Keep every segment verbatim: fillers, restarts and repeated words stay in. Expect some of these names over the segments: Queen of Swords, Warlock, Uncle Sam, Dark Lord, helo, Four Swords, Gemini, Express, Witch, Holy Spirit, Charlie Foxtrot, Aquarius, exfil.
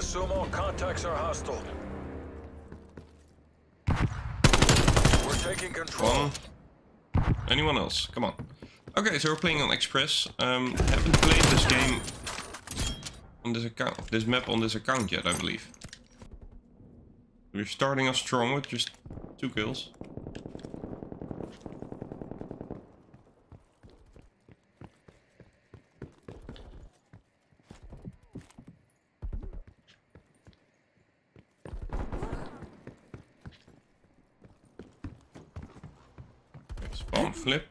Assume all contacts are hostile. We're taking control. One. Anyone else? Come on. Okay, so we're playing on Express. Um, haven't played this game on this account, this map on this account yet, I believe. We're starting off strong with just two kills. Spawn flip.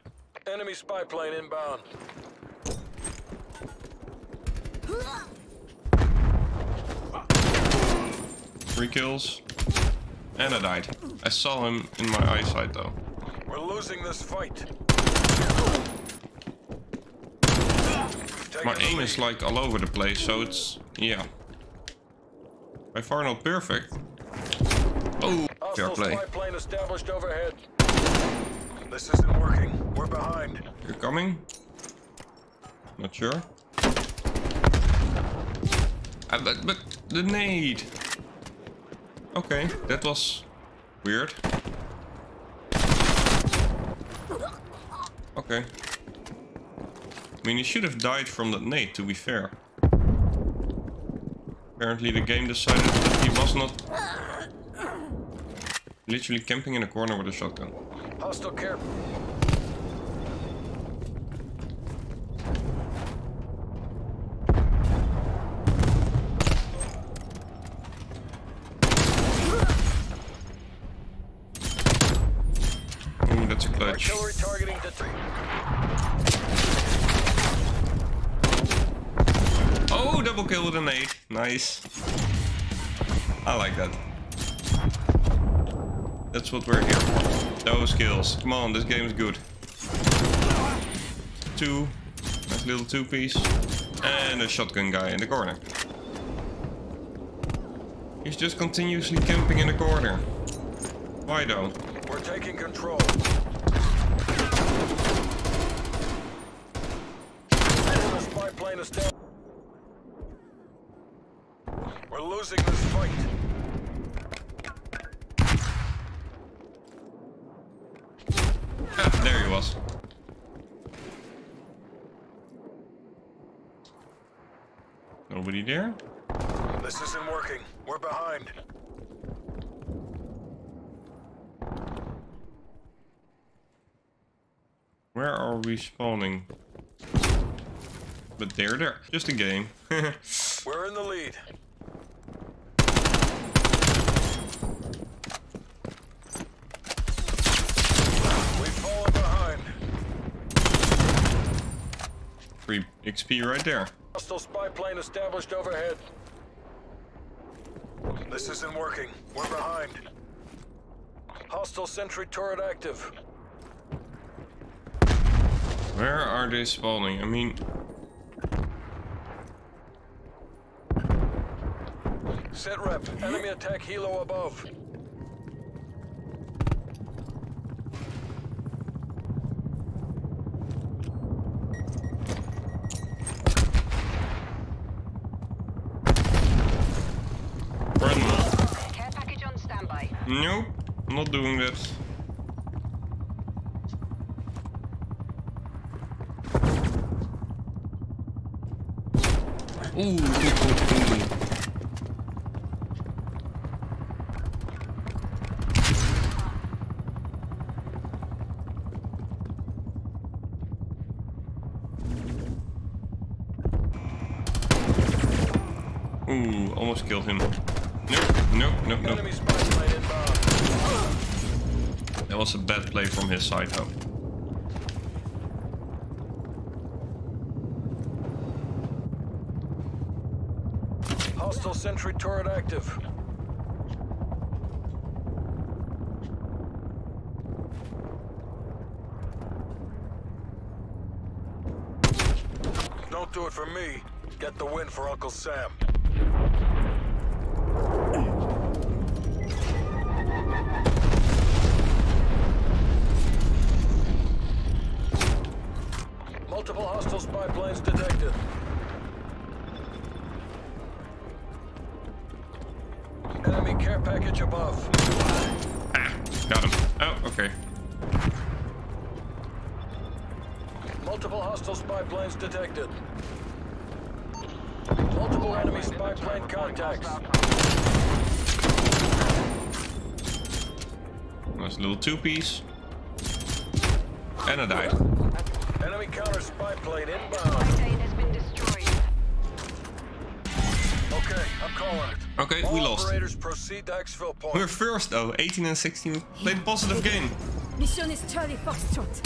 Enemy spy plane inbound. Three kills. And I died. I saw him in my eyesight though. We're losing this fight. My aim is like all over the place, so it's yeah. By far not perfect. Oh, fair play. Spy plane established overhead. This isn't working. We're behind. You're coming? Not sure. Ah, but, but the nade. Okay, that was weird. Okay. I mean, you should have died from that nade, to be fair. Apparently the game decided that he was not literally camping in a corner with a shotgun. Hostile care. Ooh, that's a clutch. Artillery targeting the tree. Oh, double kill with an eight. Nice. I like that. That's what we're here for. Those kills. Come on, this game is good. Two. Nice little two-piece. And a shotgun guy in the corner. He's just continuously camping in the corner. Why though? We're taking control. Spy plane is down. We're losing this fight. Ah, there he was. Nobody there? This isn't working. We're behind. Where are we spawning? But there, there. Just a game. We're in the lead. Free X P right there. Hostile spy plane established overhead. This isn't working. We're behind. Hostile sentry turret active. Where are they spawning? I mean, set rep. Enemy attack helo above. Nope, I'm not doing that. Ooh, ooh, ooh. Ooh, almost killed him. Nope, nope, nope, nope. That was a bad play from his side, though. Hostile sentry turret active. Don't do it for me. Get the win for Uncle Sam. Multiple hostile spy planes detected. package above. Ah, got him. Oh, okay. Multiple hostile spy planes detected. Multiple enemy spy plane contacts. Nice little two-piece. And I died. Enemy counter spy plane inbound. Plane has been destroyed. Okay, I'm calling it. Okay, all we lost. Operators proceed to exfil point. We're first though, eighteen and sixteen. Played positive game. Mission is Charlie Foxtrot.